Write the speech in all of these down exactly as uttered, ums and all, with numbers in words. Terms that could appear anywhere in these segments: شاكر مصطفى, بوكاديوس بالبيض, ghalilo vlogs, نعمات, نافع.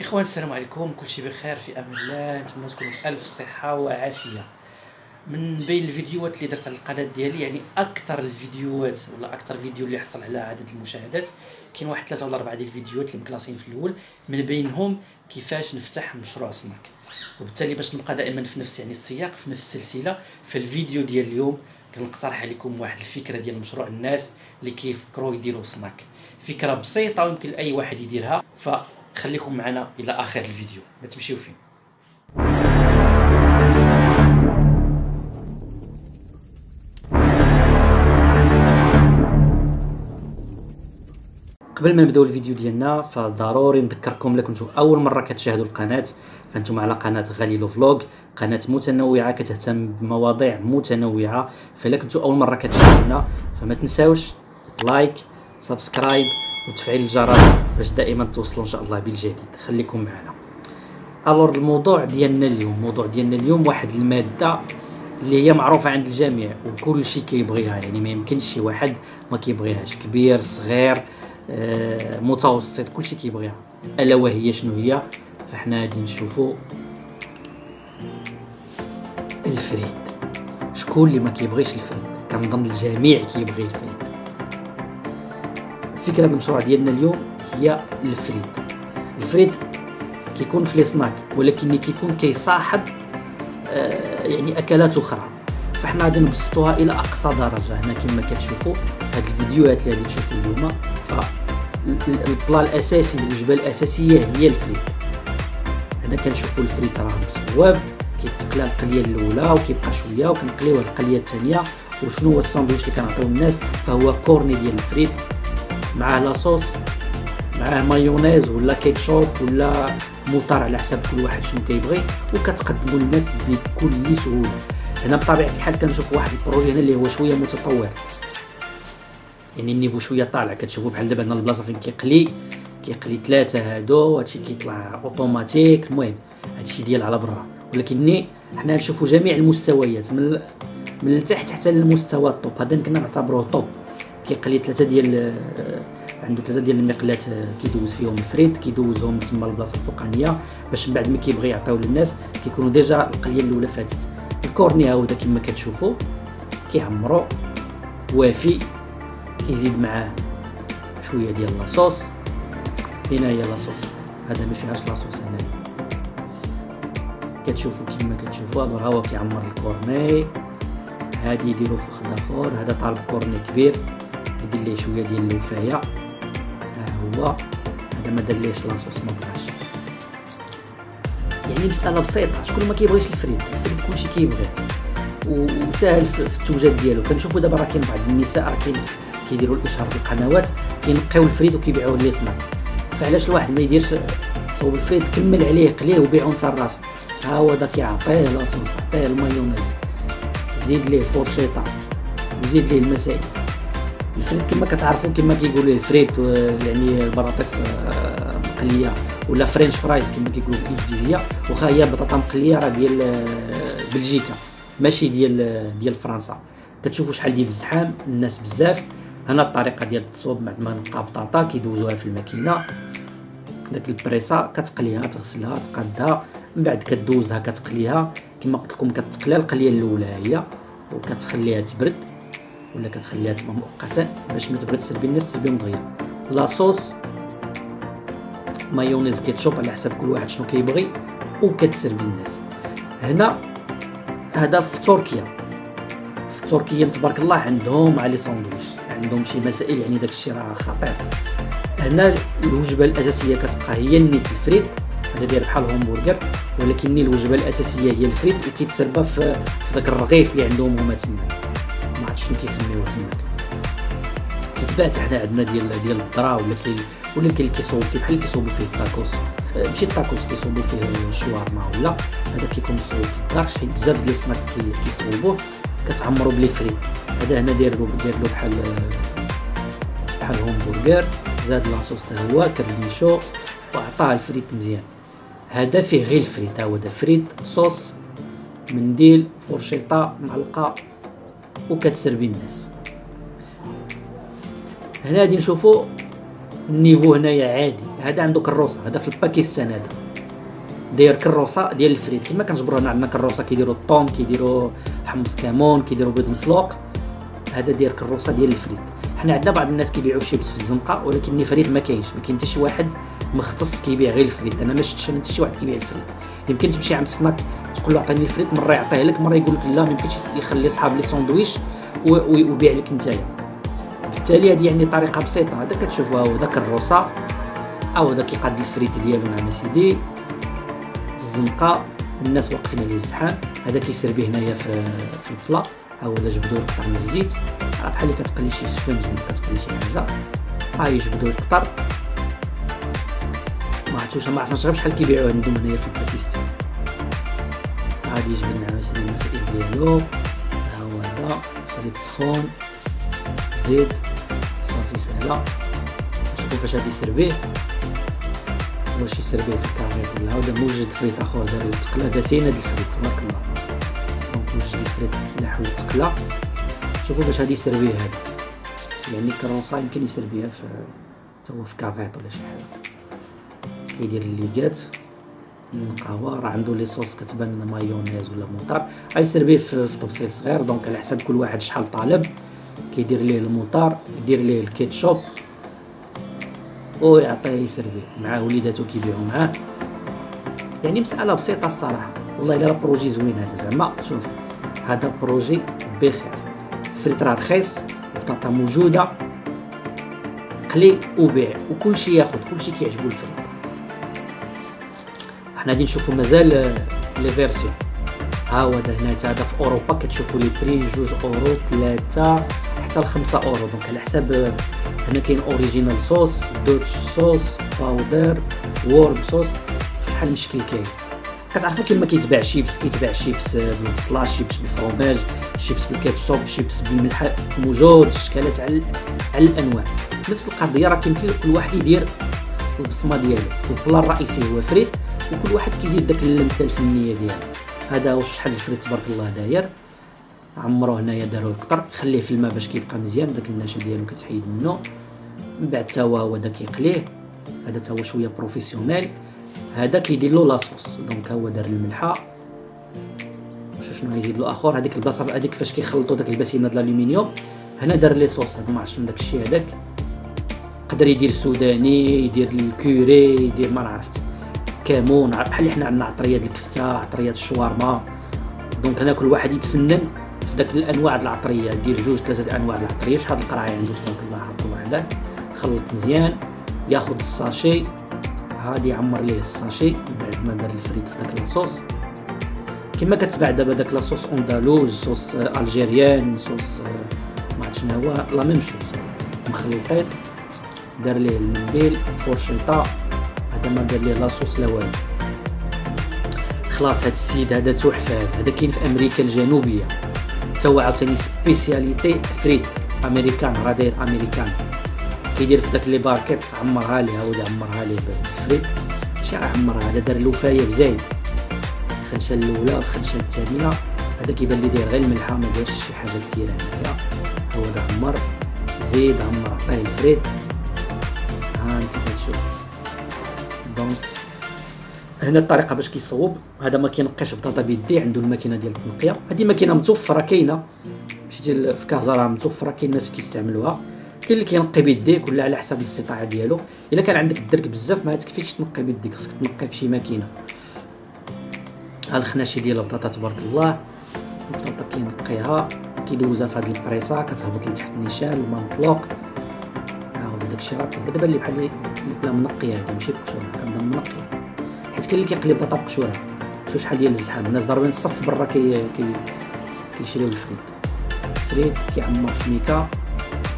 اخوان السلام عليكم، كلشي بخير في امان الله. نتمنى تكونوا بالف صحه وعافيه. من بين الفيديوهات اللي درت على القناه ديالي، يعني اكثر الفيديوهات ولا اكثر فيديو اللي حصل على عدد المشاهدات، كاين واحد ثلاثه ولا اربعه ديال الفيديوهات اللي مكلاصين في الاول، من بينهم كيفاش نفتح مشروع سناك. وبالتالي باش نبقى دائما في نفس يعني السياق في نفس السلسله، فالفيديو ديال اليوم كنقترح عليكم واحد الفكره ديال مشروع الناس اللي كيفكروا يديروا سناك. فكره بسيطه ويمكن اي واحد يديرها، ف خليكم معنا الى اخر الفيديو، ما تمشيو فين. قبل ما نبداو الفيديو ديالنا فضروري نذكركم، الا كنتو اول مره كتشاهدوا القناه فانتم على قناه غاليلو فلوغ، قناه متنوعه كتهتم بمواضيع متنوعه. فالا كنتو اول مره كتشاهدونا فما تنساوش لايك سبسكرايب وتفعيل الجرس باش دائما توصلوا ان شاء الله بالجديد. خليكم معنا. الور الموضوع ديالنا اليوم، موضوع ديالنا اليوم واحد الماده اللي هي معروفه عند الجميع وكل شيء كيبغيها، يعني ما يمكنش شي واحد ما كيبغيهاش، كبير صغير آه، متوسط، كل شيء كيبغيها. الا وهي شنو هي؟ فحنا غادي نشوفوا الفريد. شكون اللي ما كيبغيش الفريد؟ كنظن الجميع كيبغي الفريد. فكرة المشروع ديالنا اليوم هي الفريد. الفريد كيكون في السناك ولكن كيكون كيصاحب آه يعني اكلات اخرى، فحنا غادي نبسطوها الى اقصى درجه. هنا كما كتشوفوا هاد الفيديوهات اللي غادي تشوفوا اليوم، فالبلا الاساسي الوجبه الاساسيه هي الفريد. هنا كنشوفوا الفريد راه مصوب، كيتقلى القليه الاولى وكيبقى شويه وكنقليوه القليه الثانيه. وشنو هو الساندويتش اللي كنعطيو الناس؟ فهو كورني ديال الفريد معاه لاصوص، معاه مايونيز ولا كيتشوب ولا مطر على حساب كل واحد شنو كيبغي، وكتقدموا للناس بكل سهوله. هنا بطبيعه الحال كنشوف واحد البروجي هنا اللي هو شويه متطور، يعني النيفو شويه طالع. كتشوفوا بحال دابا هنا البلاصه فين كيقلي كيقلي ثلاثه هادو، هادشي كيطلع اوتوماتيك. المهم هادشي ديال على برا، ولكن حنا نشوفوا جميع المستويات من من التحت حتى للمستوى الطوب. هذا كنا نعتبروه طوب. كيقلي ثلاثه ديال عنده ثلاثه ديال المقلات كيدوز فيهم الفريد، كيدوزهم تما البلاصه الفوقانيه باش من بعد ما كيبغي يعطيو للناس كيكونوا ديجا القليه الاولى فاتت. الكورني ها هو كما كتشوفوا كيعمروا وافي، كيزيد معاه شويه ديال لاصوص. فين هي لاصوص؟ هذا ما فيهاش لاصوص. هنا كتشوفوا كما كتشوفوا ها هو كيعمر الكورني، هادي يديروا فخ دافور. هذا طالب كورني كبير يدير ليه شويه ديال الوفايه. ها هو هذا ما دارليش لاصوص، ما بغاش. يعني مساله بسيطه، شكون ما كيبغيش الفريد؟ الفريد كلشي كيبغيه وساهل في التوجد ديالو. كنشوفوا دابا راه كاين بعض النساء راه كاين كيديروا الاشهار في القنوات كينقيو الفريد وكيبيعوه للسناك. فعلاش الواحد ما يديرش صوب الفريد، كمل عليه قليه وبيعو نتا الراس. ها هو دا كيعطيه لاصوص، عطيه المايونيز، زيد ليه فورشيطه وزيد ليه المسائل. الفريد كما كتعرفوا كما كيقولوا الفريد يعني البطاطس مقليه ولا فرنش فرايز كما كيقولوا بالانجليزيه، واخا هي بطاطا مقليه راه ديال بلجيكا ماشي ديال ديال فرنسا. كتشوفوا شحال ديال الزحام الناس بزاف. هنا الطريقه ديال التصوب، بعد ما نقى بطاطا كيدوزوها في الماكينه داك البريسا، كتقليها تغسلها تقادها، من بعد كدوزها كتقليها. كما قلت لكم كتقلى القليه الاولى هي وكتخليها تبرد ولا كتخليها تما مؤقتا باش ما تبغي تسربي الناس تسربيهم دغيا. لاصوص مايونيز كيتشوب على حساب كل واحد شنو كيبغي وكتسربي الناس. هنا هذا في تركيا، في تركيا تبارك الله عندهم على ساندويتش، عندهم شي مسائل يعني داك الشيء راه خطير. هنا الوجبه الاساسيه كتبقى هي نيت الفريد، هذا داير بحال همبرجر ولكن الوجبه الاساسيه هي الفريد وكيتسربى في داك الرغيف اللي عندهم هما تما، شنو كيسميوه تماك. كيتباع حتى حنا عندنا ديال ديال الذره ولا كاين ولا كاين كيصوب فيه بحال كيصوبوا فيه الطاكوس، ماشي الطاكوس كيصوبوا فيه الشوارما ولا هذا كيكون مصوب في الدار. شحال بزاف ديال السناك كيصوبوه كتعمروا بلي فري. هذا هنا داير له داير له بحال بحال همبرجر، زاد لاصوص حتى هو كرنيشو وعطاه الفريت مزيان. هذا فيه غير الفريت، ها هو دا فريت صوص منديل فرشيطه معلقه وكتسربي الناس. هنا غادي نشوفوا النيفو هنايا عادي. هذا عنده كروسه، هذا في الباكستان هذا داير كروسه ديال الفريد كما كنجبروا هنا. عندنا كروسه كيديروا الطوم، كيديروا حمص كمون، كيديروا بيض مسلوق. هذا داير كروسه ديال الفريد. حنا عندنا بعض الناس كيبيعوا الشيبس في الزنقه، ولكن الفريد ما كاينش، ما كاين حتى شي واحد مختص كيبيع غير الفريد. انا ما شفتش حتى شي واحد كيبيع الفريد. يمكن تمشي عند سناك تقول له عطيني الفريد، مره يعطيه لك، مره يقول لك لا ما يمكنش يخلي صحاب لي ساندويتش ويبيع لك نتايا. بالتالي هذه يعني طريقه بسيطه. هذا كتشوفوا هو داك الروسه او داك يقاد الفريد ديالو مع سيدي الزنقه، الناس واقفين عليه الزحام. هذا كيسير به هنايا في في البلا. ها هو جبدوا القطر من الزيت، راه بحال اللي كتقلي شي سفنج ولا كتقلي شي حاجه. ها يجبدوا القطر، ما عرفتوش ما عرفناش غير شحال كيبيعوه عندهم هنايا في باكستان. غادي يجبد لنا سيدي المسائل ديالو. ها هو هذا خليط سخون زيت صافي سهله. شوفوا فاش غادي يسير به، واش يسير به في الكاريط ولا هذا موجد فريت اخر دار التقله بسينه ديال الفريت. تبارك الله، دونك موجد الفريت نحو التقله. شوفوا باش غادي يسير به هذا، يعني كرونصا يمكن يسير بها في حتى هو في كاريط ولا شي حاجه. كيدير الليغات القهوه، راه عنده لي صوص كتبان مايونيز ولا موطار. غيسير به في تبسيط صغير، دونك على حسب كل واحد شحال طالب. كيدير ليه الموطار، يدير ليه الكيتشوب ويعطيه يسير به مع وليداتو كيبيعو معاه. يعني مسألة بسيطة الصراحة. والله إلا بروجي زوين هذا. زعما شوف هذا بروجي بخير، الفريت راه رخيص، البطاطا موجودة، قلي وبيع وكلشي ياخد، كلشي كيعجبو الفريت. حنا غادي نشوفو مازال لي فيرسيون. ها هو هذا هنا تاع في أوروبا كتشوفو لي بري جوج أورو تلاتة حتى لخمسة أورو، دونك على حساب. هنا كاين اوريجينال صوص، دوتش صوص، باودر، وورم صوص. شحال من شكل كاين. كتعرفوا كيما كيتباع شيبس، كيتباع شيبس بالبصله، شيبس بالفرماج، شيبس بالكاتشوب، شيبس بالملح، موجود الشكالات على على الانواع. نفس القضيه راه كيمكن لكل واحد يدير البصمه ديالو. البلان الرئيسي هو فريت، وكل واحد كيزيد داك اللمسه الفنيه ديالو. هذا هو شحال الفريت تبارك الله داير. عمروه هنايا، داروا القطر، خليه في الماء باش كيبقى مزيان، داك النشا ديالو كتحيد منه. من بعد تا هو هذا كيقليه، هذا تا هو شويه بروفيسيونيل. هذا كيدير له لاصوص، دونك هو دار الملحه وشنو غيزيد له اخر. هذيك البلاصه هذيك فاش كيخلطوا داك الباسينه ديال الالومنيوم، هنا دار لي صوص. هذا ما عرفتش داك الشيء هذاك، يقدر يدير سوداني، يدير الكوري، يدير ما عرفت كمون، بحال اللي حنا عندنا عطريه ديال الكفته، عطريه الشوارما. دونك هنا كل واحد يتفنن في داك الانواع د العطريه. دير جوج ثلاثه انواع د العطريه. شحال القرايه عنده تبارك الله، حطوا هذا خلط مزيان، ياخذ الساشي. هادي عمر ليه الساشي بعد ما دار الفريت في داك لاصوص. كما كتباع دابا داك لاصوص اندلوج، صوص الجيريان، صوص ما عرفتش شنو هو، لا ميم شوز مخلطين. دار ليه المنديل، فورشيطه. هذا ما دار ليه لاصوص لا والو. خلاص هاد السيد هذا تحفه. هذا كاين في امريكا الجنوبيه، تا هو عاوتاني سبيسياليتي فريت امريكان، راه داير امريكان. كيدير في داك لي باركيت، عمرها ليه. هاو عمرها ليه بالفريت، ماشي راه عمرها، هذا دار الوفايه بزايد. الخنشه الاولى والخنشه الثانيه. هذا كيبان لي داير غير الملحه، ما دارش شي حاجه كثيره هنايا. هاو هذا عمر، زيد عمر، عطيه الفريت. ها انت كتشوف دونك هنا الطريقه باش كيصوب. هذا ما كينقيش بطاطا بيدي، عنده الماكينه ديال التنقيه. هذه ماكينه متوفره كاينه، مشيتي في كازا راه متوفره، كاين الناس كيستعملوها. كاين اللي كينقي بيديه، كل على حسب الاستطاعه ديالو. الا كان عندك الدرك بزاف ما تكفيكش تنقي بيديك، خصك تنقي في شي ماكينه. ها الخناشي ديال البطاطا تبارك الله. البطاطا كينقيها، كيدوزها في هاد البريسه، كتهبط لتحت نيشان الماء مطلوق. ها هو داكشي راه دابا اللي بحال البلا منقيه، هذا ماشي بقشور، كنظن منقيه. حيت كاين اللي كيقلي بطاطا بقشوره. شوف شحال ديال الزحام، الناس ضاربين الصف برا كي كي كيشريو الفريت. الفريت كيعمر في ميكا،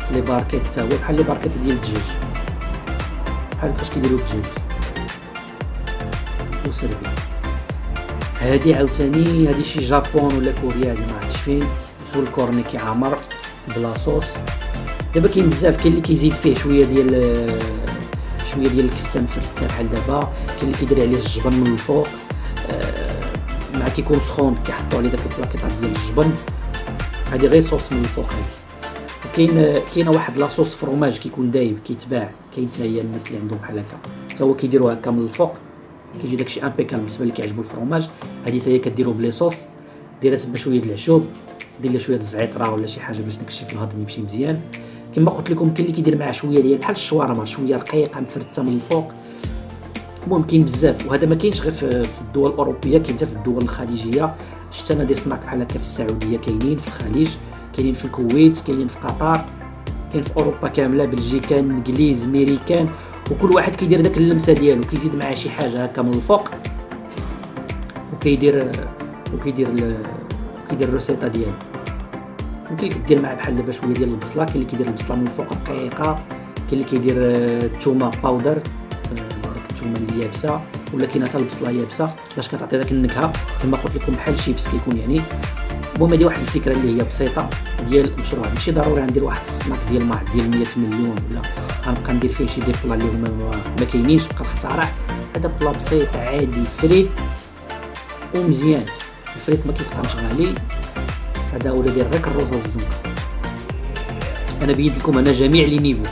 في لي باركيت تا هو بحال لي باركيت ديال الدجاج، بحال فاش كيديروا الدجاج وسيرفي. هادي عاوتاني هادي شي جابون ولا كوريا، هادي ما عرفتش فين. شوف الكورني كيعمر بلا صوص. دابا كاين بزاف، كاين اللي كيزيد فيه شويه ديال شويه ديال الكفته مفرته بحال دابا. كاين اللي كيدير عليه الجبن من الفوق، آه مع كيكون سخون كيحطوا عليه داك البلاكيطه ديال الجبن. هذه غير صوص من الفوق. هذه كاين كاينه واحد لاصوص فروماج كيكون دايب كيتباع، كاين حتى هي الناس اللي عندهم بحال هكا، حتى هو كيديروا هكا من الفوق كيجي داكشي امبيكال بالنسبه اللي كيعجبو الفروماج. هذه حتى هي كديروا بلي صوص، ديرها تما شويه د العشوب، دير لها شويه د الزعتره ولا شي حاجه باش داكشي في الهضم يمشي مزيان. كما قلت لكم كاين اللي كيدير معاه شويه ديال بحال الشوارما، شويه رقيقه مفرته من الفوق. المهم كاين بزاف، وهذا ما كاينش غير في الدول الاوروبيه، كاين حتى في الدول الخليجيه. شفت انا دي صناع بحال هكا في السعوديه، كاينين في الخليج، كاينين في الكويت، كاينين في قطر، كاين في اوروبا كامله، بلجيكان، انجليز، امريكان، وكل واحد كيدير داك اللمسه ديالو، كيزيد معاه شي حاجه هكا من الفوق وكيدير وكيدير ال... كيدير الروسيطه ديالو. ممكن كدير معاه بحال دابا شويه ديال البصله، كاين اللي كيدير البصله من الفوق رقيقه، كاين اللي كيدير الثومه باودر، داك الثومه اللي يابسه، ولا كاينه حتى البصله يابسه باش كتعطي داك النكهه كما قلت لكم بحال شيبس كيكون يعني. المهم هذه واحد الفكره اللي هي بسيطه ديال المشروع، ماشي ضروري غندير واحد السماك ديال ماعد ديال مية مليون ولا غنبقى ندير فيه شي دي بلا اللي هما ما كاينينش، بقى نخترع. هذا بلا بسيط عادي فري ومزيان، الفريت ما كيتبقاش غالي. هذا ولا دير غير الرز والزنقه. انا بيد لكم انا جميع لي نيفو،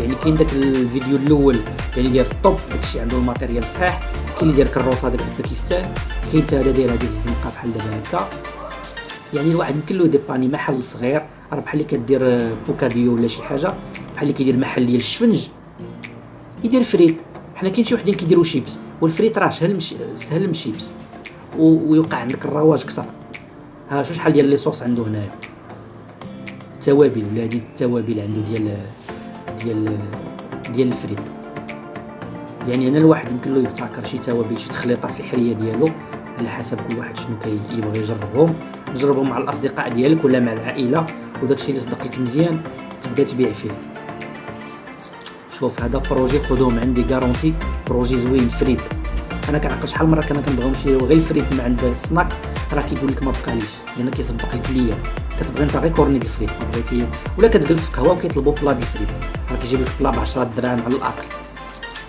يعني كاين داك الفيديو الاول يعني ديال الطوب داكشي عنده الماتيريال صحيح، كاين اللي داير الكروسه هذاك في باكستان، كاين حتى هذا داير هذه في الزنقه بحال دابا هكا. يعني الواحد يمكن له ديباني محل صغير، راه بحال اللي كدير بوكاديو ولا شي حاجه، بحال اللي كيدير محل ديال الشفنج يدير فريت. حنا كاين شي وحدين كيديروا شيبس، والفريت راه سهل مش سهل من شيبس ويوقع عندك الرواج اكثر. ها شو شحال ديال لي صوص عنده هنايا، التوابل ولا هذه التوابل عنده ديال ديال ديال الفريت. يعني هنا الواحد يمكن له يبتكر شي توابل شي تخليطه سحريه ديالو على حسب كل واحد شنو كيبغي يجربهم. جربهم مع الاصدقاء ديالك ولا مع العائله، وداكشي اللي صدق لك مزيان تبدا تبيع فيه. شوف هذا بروجي خدوه عندي كارونتي، بروجي زوين فريت. انا كنعقل شحال مره كنا كنبغيو نمشيو غير الفريت من عند السناك، راه كيقول لك ما بقاليش لان كيسبق لك ليا. كتبغي انت غير كورني الفريت بغيتي، ولا كتجلس في قهوه وكيطلبوا بلا ديال الفريت، راه كيجيب لك بلا ب عشرة دراهم على الاقل.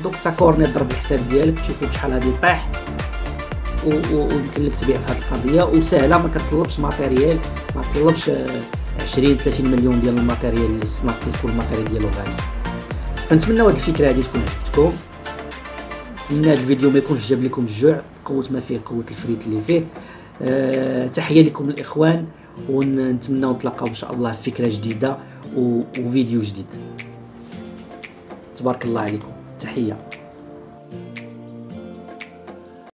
دوك تا كورني ضرب الحساب ديالك تشوفوا بشحال هذه طايح، ويمكن لك تبيع في هذه القضيه وسهله، ما كتطلبش ماتيريال، ما كتطلبش عشرين ثلاثين مليون ديال الماتيريال. السناك كيكون الماتيريال ديالو غالي. فنتمنى هذه الفكره هذه تكون عجبتكم. نتمنى هذا الفيديو ما يكونش جاب لكم الجوع قوه ما فيه قوه الفريت اللي فيه. أه تحيه لكم الاخوان، ونتمنى نتلاقاو ان شاء الله في فكره جديده وفيديو جديد. تبارك الله عليكم، تحيه.